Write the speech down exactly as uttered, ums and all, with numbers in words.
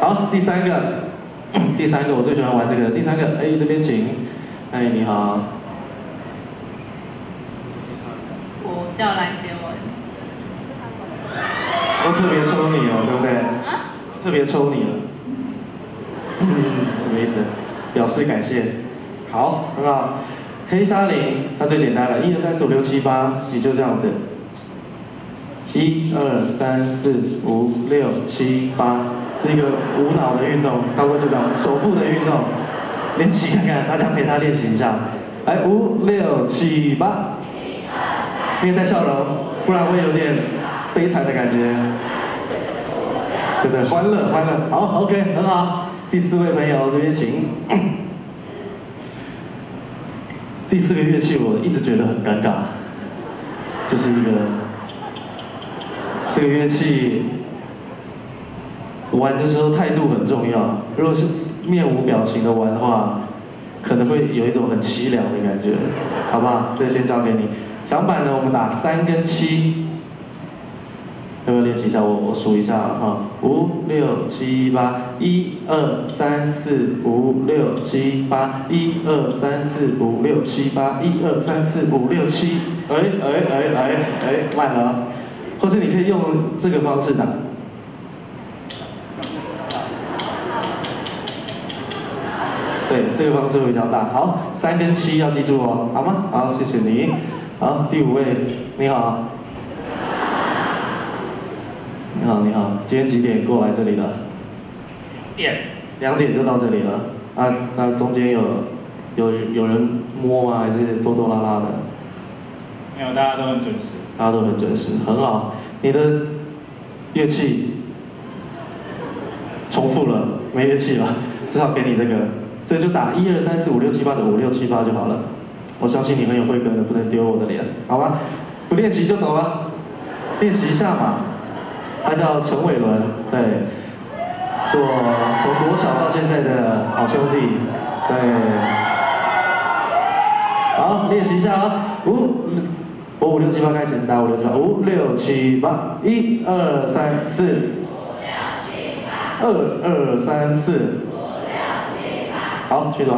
好，第三个，第三个我最喜欢玩这个。第三个，哎，这边请。哎，你好。我叫蓝杰文。我特别抽你哦，对不对？啊？特别抽你了。嗯，什么意思？表示感谢。好，很好。黑沙林，那最简单了，一二三四五六七八，也就这样子。 一二三四五六七八，是一个无脑的运动，超过这种手部的运动，练习看看，大家陪他练习一下。来，五六七八，面带笑容，不然会有点悲惨的感觉。对对，欢乐欢乐，好 ，OK， 很好。第四位朋友这边请。第四个乐器我一直觉得很尴尬，就是一个。 这个乐器玩的时候态度很重要，如果是面无表情的玩的话，可能会有一种很凄凉的感觉，好不好？这先交给你。响板呢，我们打三跟七，要不要练习一下？我我数一下啊，五六七八，一二三四五六七八，一二三四五六七八，一二三四五六七，哎哎哎哎哎，慢了。 或者你可以用这个方式打，对，这个方式会比较大。好，三跟七要记住哦，好吗？好，谢谢你。好，第五位，你好，你好，你好，今天几点过来这里的？点，两点就到这里了。啊，那中间有有有人摸吗？还是拖拖拉拉的？没有，大家都很准时。 大家都很准时，很好。你的乐器重复了，没乐器了，至少给你这个，这就打一二三四五六七八的五六七八就好了。我相信你很有慧根的，不能丢我的脸，好吧？不练习就走吧，练习一下嘛。他叫陈伟伦，对，是我从国小到现在的好兄弟，对。好，练习一下啊，五。 我五六七八开始，打五六七八，五六七八，一二三四，二二三四，好，去走。